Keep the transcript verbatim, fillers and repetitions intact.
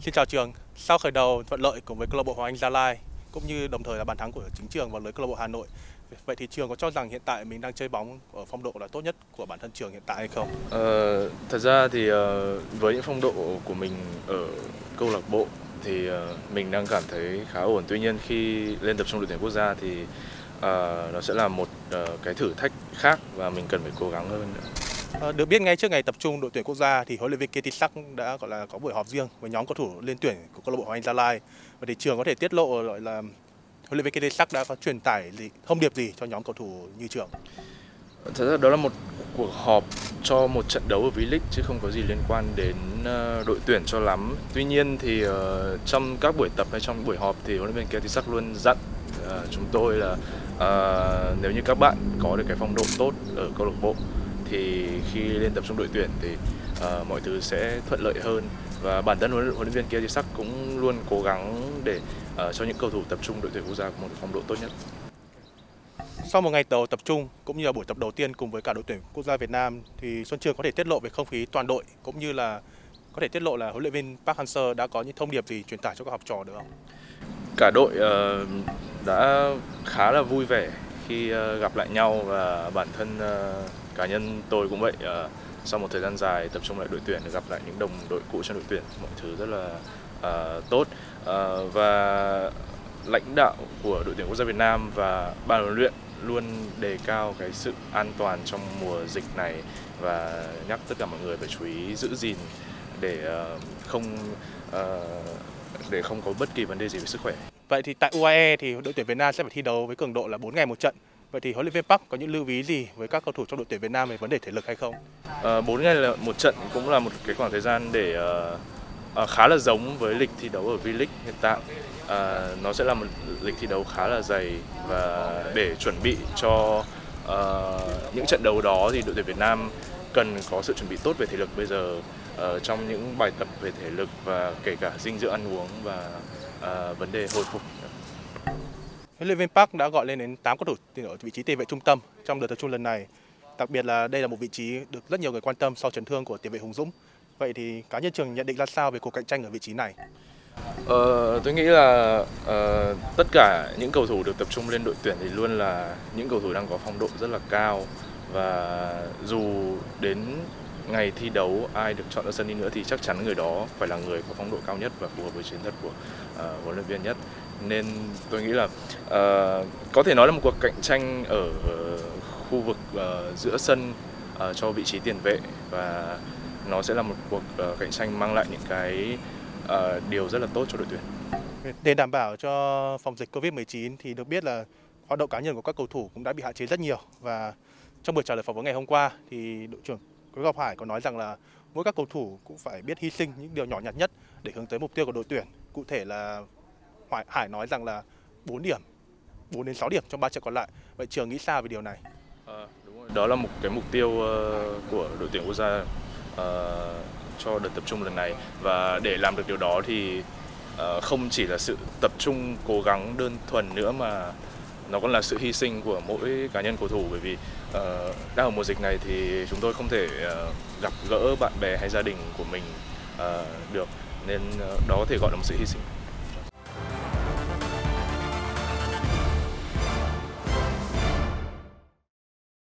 Xin chào Trường. Sau khởi đầu thuận lợi cùng với câu lạc bộ Hoàng Anh Gia Lai cũng như đồng thời là bàn thắng của chính Trường vào lưới câu lạc bộ Hà Nội, vậy thì Trường có cho rằng hiện tại mình đang chơi bóng ở phong độ là tốt nhất của bản thân Trường hiện tại hay không? Ờ, thật ra thì với những phong độ của mình ở câu lạc bộ thì mình đang cảm thấy khá ổn. Tuy nhiên khi lên tập trung đội tuyển quốc gia thì nó sẽ là một cái thử thách khác và mình cần phải cố gắng hơn nữa. Được biết ngay trước ngày tập trung đội tuyển quốc gia thì huấn luyện viên Kiatisuk đã gọi là có buổi họp riêng với nhóm cầu thủ liên tuyển của câu lạc bộ Hoàng Anh Gia Lai. Và thì Trường có thể tiết lộ gọi là huấn luyện viên Kiatisuk đã có truyền tải gì, thông điệp gì cho nhóm cầu thủ như Trường? Thật ra đó là một cuộc họp cho một trận đấu ở V-League chứ không có gì liên quan đến đội tuyển cho lắm. Tuy nhiên thì trong các buổi tập hay trong buổi họp thì huấn luyện viên Kiatisuk luôn dặn chúng tôi là uh, nếu như các bạn có được cái phong độ tốt ở câu lạc bộ thì khi lên tập trung đội tuyển thì uh, mọi thứ sẽ thuận lợi hơn, và bản thân huấn luyện viên Kiatisuk cũng luôn cố gắng để uh, cho những cầu thủ tập trung đội tuyển quốc gia có một phong độ tốt nhất. Sau một ngày đầu tập trung cũng như là buổi tập đầu tiên cùng với cả đội tuyển quốc gia Việt Nam thì Xuân Trường có thể tiết lộ về không khí toàn đội cũng như là có thể tiết lộ là huấn luyện viên Park Hang Seo đã có những thông điệp gì truyền tải cho các học trò được không? Cả đội uh, đã khá là vui vẻ khi uh, gặp lại nhau, và bản thân uh, cá nhân tôi cũng vậy. Uh, sau một thời gian dài tập trung lại đội tuyển, gặp lại những đồng đội cũ trong đội tuyển, mọi thứ rất là uh, tốt. Uh, và lãnh đạo của đội tuyển quốc gia Việt Nam và ban huấn luyện luôn đề cao cái sự an toàn trong mùa dịch này và nhắc tất cả mọi người phải chú ý giữ gìn để uh, không uh, để không có bất kỳ vấn đề gì về sức khỏe. Vậy thì tại u a e thì đội tuyển Việt Nam sẽ phải thi đấu với cường độ là bốn ngày một trận. Vậy thì huấn luyện viên Park có những lưu ý gì với các cầu thủ trong đội tuyển Việt Nam về vấn đề thể lực hay không? À, bốn ngày là một trận cũng là một cái khoảng thời gian để à, khá là giống với lịch thi đấu ở V-League hiện tại. À, nó sẽ là một lịch thi đấu khá là dày, và để chuẩn bị cho à, những trận đấu đó thì đội tuyển Việt Nam cần có sự chuẩn bị tốt về thể lực bây giờ, Ờ, trong những bài tập về thể lực và kể cả dinh dưỡng ăn uống và uh, vấn đề hồi phục. Huấn luyện viên Park đã gọi lên đến tám cầu thủ ở vị trí tiền vệ trung tâm trong đợt tập trung lần này. Đặc biệt là đây là một vị trí được rất nhiều người quan tâm sau chấn thương của tiền vệ Hùng Dũng. Vậy thì cá nhân Trường nhận định ra sao về cuộc cạnh tranh ở vị trí này? Ờ, tôi nghĩ là uh, tất cả những cầu thủ được tập trung lên đội tuyển thì luôn là những cầu thủ đang có phong độ rất là cao, và dù đến ngày thi đấu ai được chọn ra sân đi nữa thì chắc chắn người đó phải là người có phong độ cao nhất và phù hợp với chiến thuật của uh, huấn luyện viên nhất. Nên tôi nghĩ là uh, có thể nói là một cuộc cạnh tranh ở uh, khu vực uh, giữa sân uh, cho vị trí tiền vệ, và nó sẽ là một cuộc uh, cạnh tranh mang lại những cái uh, điều rất là tốt cho đội tuyển. Để đảm bảo cho phòng dịch Covid mười chín thì được biết là hoạt động cá nhân của các cầu thủ cũng đã bị hạn chế rất nhiều, và trong buổi trả lời phỏng vấn ngày hôm qua thì đội trưởng Nguyễn Ngọc Hải có nói rằng là mỗi các cầu thủ cũng phải biết hy sinh những điều nhỏ nhặt nhất để hướng tới mục tiêu của đội tuyển. Cụ thể là Hải nói rằng là bốn điểm, bốn đến sáu điểm trong ba trận còn lại. Vậy Trường nghĩ sao về điều này? À, đúng rồi. Đó là một cái mục tiêu uh, của đội tuyển quốc gia uh, cho đợt tập trung lần này, và để làm được điều đó thì uh, không chỉ là sự tập trung cố gắng đơn thuần nữa mà nó còn là sự hy sinh của mỗi cá nhân cầu thủ, bởi vì uh, đang ở mùa dịch này thì chúng tôi không thể uh, gặp gỡ bạn bè hay gia đình của mình uh, được, nên uh, đó có thể gọi là một sự hy sinh.